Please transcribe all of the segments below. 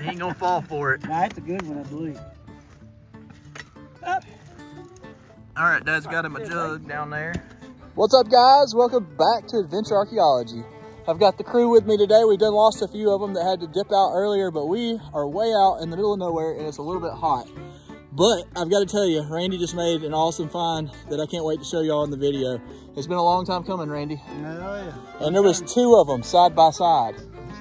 He ain't gonna fall for it. Nah, that's a good one, I believe. Up. All right, Dad's got him a jug down there. What's up, guys? Welcome back to Adventure Archaeology. I've got the crew with me today. We've done lost a few of them that had to dip out earlier, but we are way out in the middle of nowhere and it's a little bit hot. But I've got to tell you, Randy just made an awesome find that I can't wait to show y'all in the video. It's been a long time coming, Randy. Oh, yeah. And there was two of them side by side.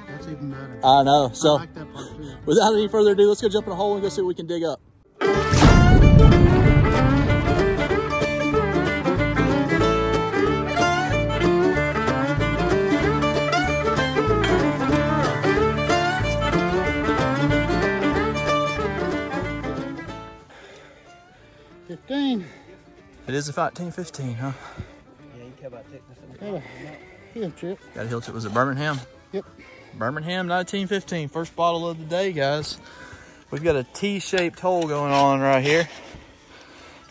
That's even better. I know. So, I like that part too. Without any further ado, let's go jump in a hole and go see what we can dig up. It is a 15, huh? Yeah, you care about taking this hill trip. Got a hill trip. Was it Birmingham? Yep. Birmingham 1915. First bottle of the day, guys. We've got a T-shaped hole going on right here.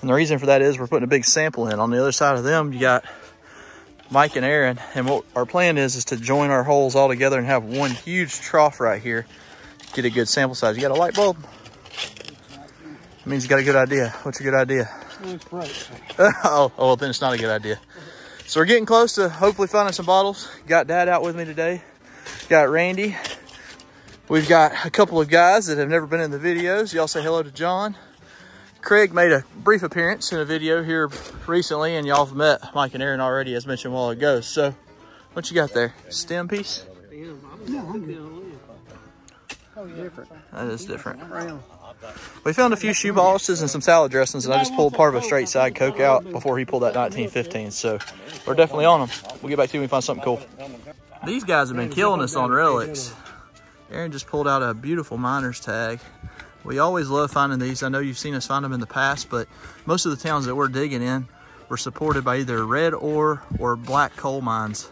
And the reason for that is we're putting a big sample in. On the other side of them, you got Mike and Aaron. And what our plan is to join our holes all together and have one huge trough right here. Get a good sample size. You got a light bulb? That means you got a good idea. What's your good idea? Oh, well, then it's not a good idea. So we're getting close to hopefully finding some bottles. Got Dad out with me today. Got Randy. We've got a couple of guys that have never been in the videos. Y'all say hello to John. Craig made a brief appearance in a video here recently, and y'all have met Mike and Aaron already, as mentioned a while ago. So what you got there? Stem piece? That is different. We found a few shoe boxes and some salad dressings, and I just pulled part of a straight side Coke out before he pulled that 1915, so we're definitely on them. We'll get back to you when we find something cool. These guys have been killing us on relics. Aaron just pulled out a beautiful miner's tag. We always love finding these. I know you've seen us find them in the past, but most of the towns that we're digging in were supported by either red ore or black coal mines.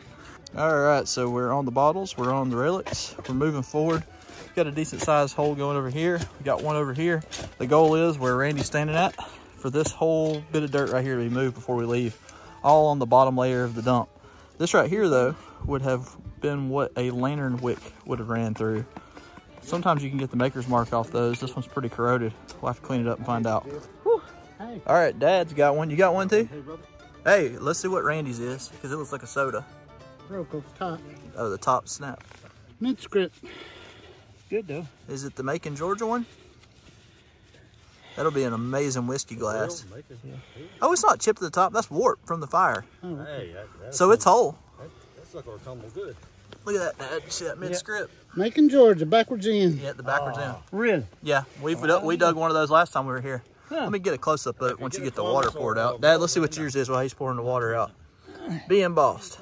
All right, so we're on the bottles, we're on the relics, we're moving forward. Got a decent sized hole going over here. We got one over here. The goal is where Randy's standing at for this whole bit of dirt right here to be moved before we leave, all on the bottom layer of the dump. This right here though would have been what a lantern wick would have ran through. Sometimes you can get the maker's mark off those. This one's pretty corroded. We'll have to clean it up and find out. Whew. All right, Dad's got one. You got one too? Hey, let's see what Randy's is, because it looks like a soda. Broke off top. Oh, the top snapped. Mid-script. Good though. Is it the Macon, Georgia one? That'll be an amazing whiskey glass. Yeah. Oh, it's not chipped to the top. That's warped from the fire. Oh, okay. Hey, so it's whole. That's like our tumble good. Look at that. That's mid-script. Yeah. Macon, Georgia, backwards in. Yeah, the backwards in. Really? Yeah, we dug one of those last time we were here. Huh. Let me get a close-up of it once you get the water poured out. Dad, let's see what yours is while he's pouring the water out. Be embossed.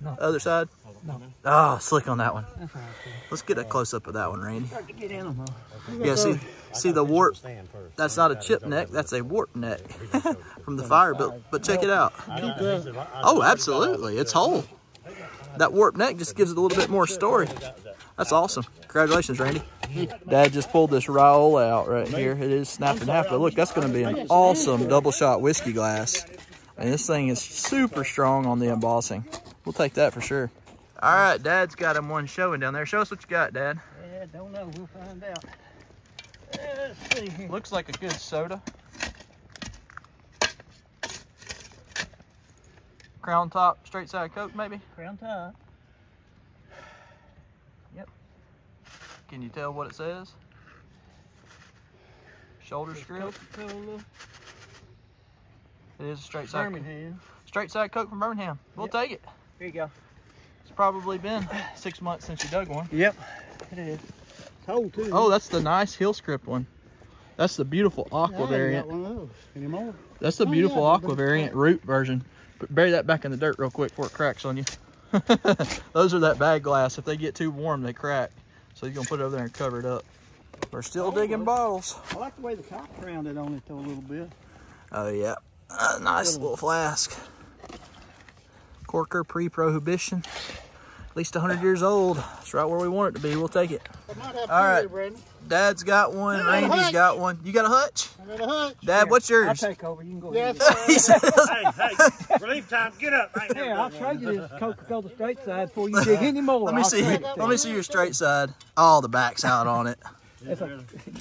No. Other side? No. Oh, slick on that one. Let's get a close-up of that one, Randy. Yeah, see the warp. That's not a chip neck. That's a warp neck from the fire, but check it out. Oh, absolutely. It's whole. That warp neck just gives it a little bit more story. That's awesome. Congratulations, Randy. Dad just pulled this Riola out right here. It is snapped in half, but look, that's going to be an awesome double-shot whiskey glass. And this thing is super strong on the embossing. We'll take that for sure. All right, Dad's got him one showing down there. Show us what you got, Dad. Yeah, don't know. We'll find out. Let's see here. Looks like a good soda. Crown top, straight side Coke, maybe? Crown top. Yep. Can you tell what it says? Shoulder script. Coca-Cola. It is a straight side. Birmingham. Straight side Coke from Birmingham. We'll take it. Here you go. It's probably been 6 months since you dug one. Yep, it is. It's whole too. Oh, that's the nice hill script one. That's the beautiful aqua variant. I ain't got one of those anymore. That's the beautiful aqua variant root version. But bury that back in the dirt real quick before it cracks on you. Those are that bag glass. If they get too warm, they crack. So you're gonna put it over there and cover it up. We're still digging bottles. I like the way the top rounded on it though a little bit. Oh yeah, a nice little flask. Corker pre-prohibition, at least 100 years old. It's right where we want it to be. We'll take it. All right, Dad's got one. Randy's got one. You got a hutch? I got a hutch. Dad, what's yours? I'll take over. You can go. Yeah, hey, relief time. Get up. Yeah, I'll trade you this Coca-Cola straight side before you dig any more. Let me see. Let me see your straight side. Oh, the back's out on it.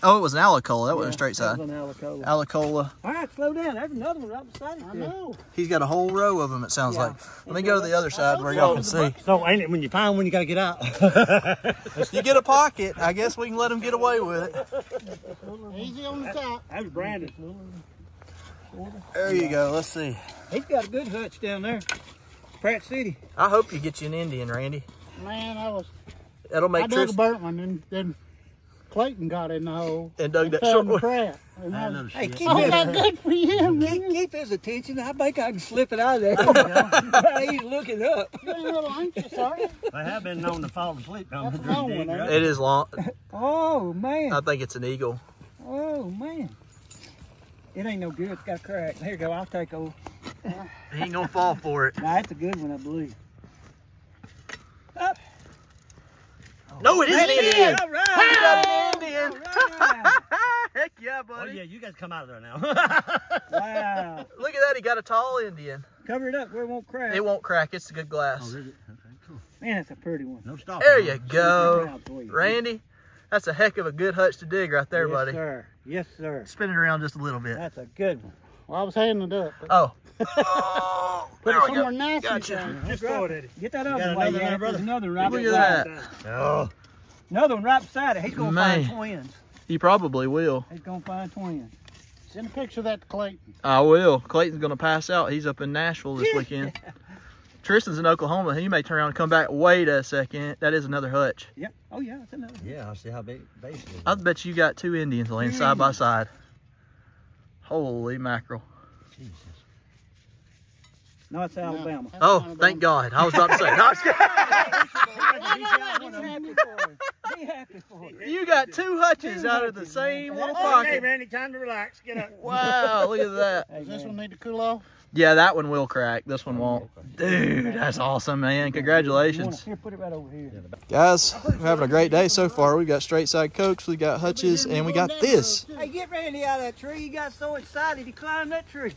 Oh, it was an Alacola. That wasn't a straight side. That was an Alacola. Alacola. All right, slow down. There's another one right beside it. I know. He's got a whole row of them, it sounds like. Let me go to the other side where y'all can see. So, ain't it when you find one, you got to get out? If you get a pocket, I guess we can let them get away with it. Easy on the top. That's branded. There you go. Let's see. He's got a good hutch down there. Pratt City. I hope you get you an Indian, Randy. Man, I was... That'll make sense. I dug a burnt one, and then Clayton got in the hole. And dug that short one. Hey, keep that good for you, man. Keep his attention. I think I can slip it out of there. He's looking up. You're a little anxious, aren't you? They have been known to fall asleep. That's a long one, right? It is long. Oh, man. I think it's an eagle. Oh, man. It ain't no good. It's got a crack. Here you go. I'll take over. He ain't going to fall for it. Nah, that's a good one, I believe. Up. No, it isn't Indian. All right. You got an Indian. Right. Heck yeah, buddy. Oh, yeah, you guys come out of there now. Wow. Look at that. He got a tall Indian. Cover it up where it won't crack. It won't crack. It's a good glass. Oh, is it? Okay, cool. Man, that's a pretty one. No stop. There you go. Randy, that's a heck of a good hutch to dig right there, buddy. Yes, sir. Yes, sir. Spin it around just a little bit. That's a good one. Well, I was handing it up. Oh. Put it somewhere nice. Gotcha. Just throw it at it. Get that other one. There's another right beside it. Look at that. Oh. Another one right beside it. He's going to find twins. He probably will. He's going to find twins. Send a picture of that to Clayton. I will. Clayton's going to pass out. He's up in Nashville this weekend. Tristan's in Oklahoma. He may turn around and come back. Wait a second. That is another hutch. Yep. Oh, yeah. That's another one. Yeah, I see how big it is. I bet you got two Indians laying side by side. Holy mackerel. Jesus. No, it's Alabama. No. Oh, Alabama. Thank God. I was about to say. No, be happy for it. You got two hutches out of the same little pocket. Hey, Randy, time to relax. Get up. Wow, look at that. Does this one need to cool off? Yeah, that one will crack. This one won't. Dude, that's awesome, man. Congratulations. Here, put it right over here. Guys, we're having a great day so far. We've got straight side cokes, we got hutches, and we got this. Hey, get Randy out of that tree. He got so excited he climbed that tree.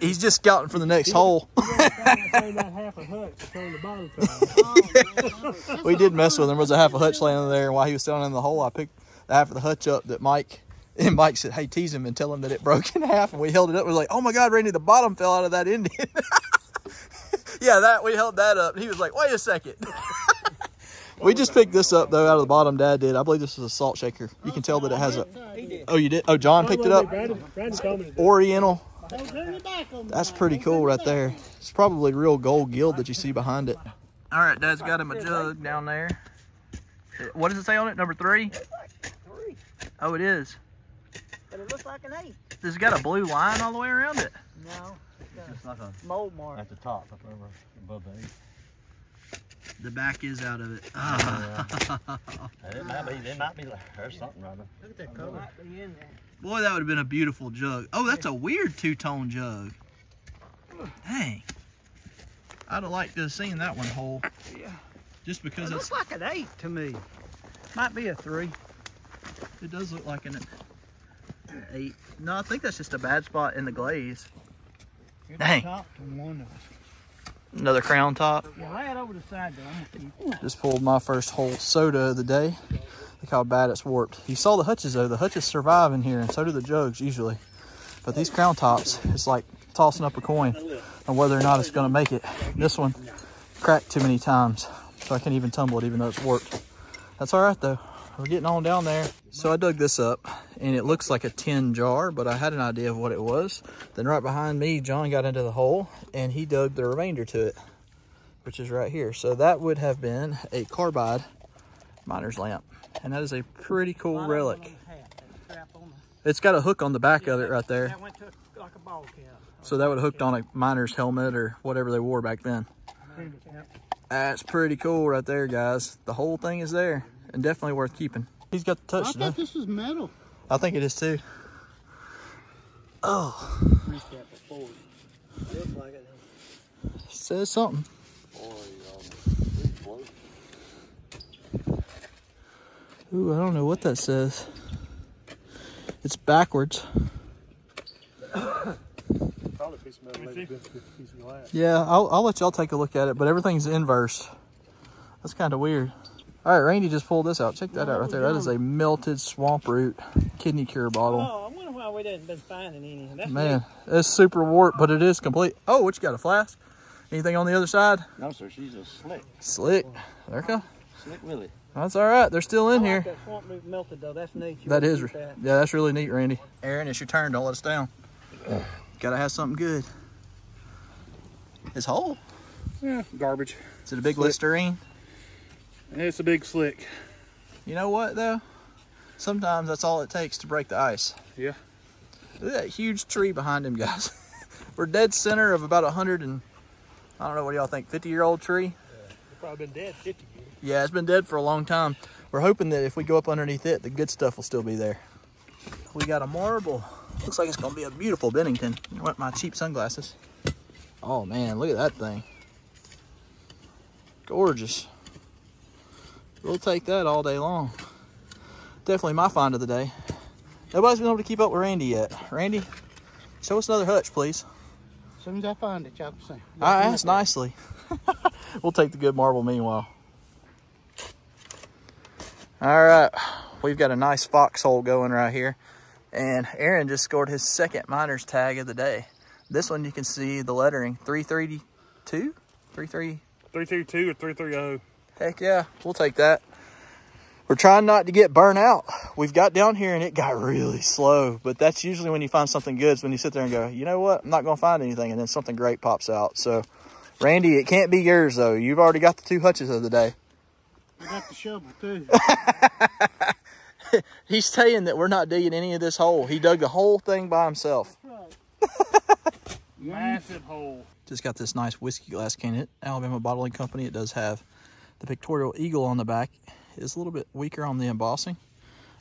He's just scouting for the next hole. We did mess with him. There was a half a hutch laying there. While he was standing in the hole, I picked the half of the hutch up that Mike said, hey, tease him and tell him that it broke in half. And we held it up. We were like, oh, my God, Randy, the bottom fell out of that Indian. Yeah, that we held that up. And he was like, wait a second. We just picked this up, though, out of the bottom. Dad did. I believe this is a salt shaker. You can tell that it has a... Oh, you did? Oh, John picked it up? Oriental. That's pretty cool right there. It's probably real gold gill that you see behind it. All right, Dad's got him a jug down there. What does it say on it? Number 3? Oh, it is. But it looks like an 8. Does it got a blue line all the way around it? No. It's just like a mold mark. At the top, up over above the 8. The back is out of it. It might be there's something right there. Look at that color. Might be in there. Boy, that would have been a beautiful jug. Oh, that's a weird two-tone jug. Dang. I'd have liked to have seen that one whole. Yeah. Just because it looks like an 8 to me. Might be a 3. It does look like an 8. No, I think that's just a bad spot in the glaze. Dang. Another crown top. Just pulled my first whole soda of the day. Look how bad it's warped. You saw the hutches though. The hutches survive in here, and so do the jugs usually. But these crown tops, it's like tossing up a coin on whether or not it's going to make it. This one cracked too many times, so I can't even tumble it even though it's warped. That's all right though. We're getting on down there. So I dug this up, and it looks like a tin jar, but I had an idea of what it was. Then right behind me, John got into the hole, and he dug the remainder to it, which is right here. So that would have been a carbide miner's lamp, and that is a pretty cool relic. It's got a hook on the back of it right there. That went to like a ball cap. So that would have hooked on a miner's helmet or whatever they wore back then. That's pretty cool right there, guys. The whole thing is there. And definitely worth keeping. He's got the touch. I thought this was metal. I think it is too. Oh. Says something. Ooh, I don't know what that says. It's backwards. Yeah, I'll let y'all take a look at it, but everything's inverse. That's kind of weird. All right, Randy just pulled this out. Check that out right there. That is a melted swamp root kidney cure bottle. Oh, I wonder why we didn't been finding any. That's man, it's super warped, but it is complete. Oh, what you got, a flask? Anything on the other side? No, sir. She's a slick. Slick. There you go. Slick Willie. That's all right. They're still in here. That swamp root melted though. That's neat. That is. Yeah, that's really neat, Randy. Aaron, it's your turn. Don't let us down. Gotta have something good. It's whole. Yeah, garbage. Is it a big Listerine? It's a big slick. You know what though? Sometimes that's all it takes to break the ice. Yeah. Look at that huge tree behind him, guys. We're dead center of about 100 and I don't know, what do y'all think? 50-year-old tree? Yeah, it's probably been dead 50 years. Yeah, it's been dead for a long time. We're hoping that if we go up underneath it, the good stuff will still be there. We got a marble. Looks like it's gonna be a beautiful Bennington. I want my cheap sunglasses. Oh man, look at that thing. Gorgeous. We'll take that all day long. Definitely my find of the day. Nobody's been able to keep up with Randy yet. Randy, show us another hutch, please. As soon as I find it, y'all can see. I asked nicely. We'll take the good marble meanwhile. All right, we've got a nice foxhole going right here. And Aaron just scored his second miner's tag of the day. This one you can see the lettering, 332? 332 or 330. Heck yeah, we'll take that. We're trying not to get burnt out. We've got down here and it got really slow, but that's usually when you find something good. It's when you sit there and go, you know what? I'm not going to find anything, and then something great pops out. So, Randy, it can't be yours, though. You've already got the two hutches of the day. I got the shovel, too. He's saying that we're not digging any of this hole. He dug the whole thing by himself. That's right. Massive hole. Just got this nice whiskey glass can at Alabama Bottling Company. It does have the pictorial eagle on the back. Is a little bit weaker on the embossing.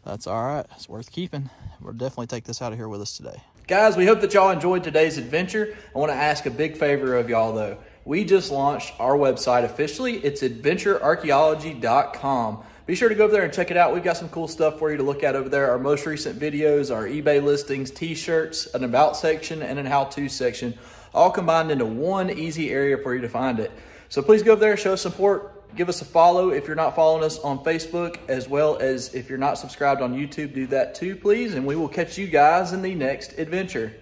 That's all right, it's worth keeping. We'll definitely take this out of here with us today. Guys, we hope that y'all enjoyed today's adventure. I want to ask a big favor of y'all though. We just launched our website officially. It's AdventureArchaeology.com. Be sure to go over there and check it out. We've got some cool stuff for you to look at over there. Our most recent videos, our eBay listings, t-shirts, an about section, and a how-to section, all combined into one easy area for you to find it. So please go over there, show support. Give us a follow if you're not following us on Facebook, as well as if you're not subscribed on YouTube, do that too, please. And we will catch you guys in the next adventure.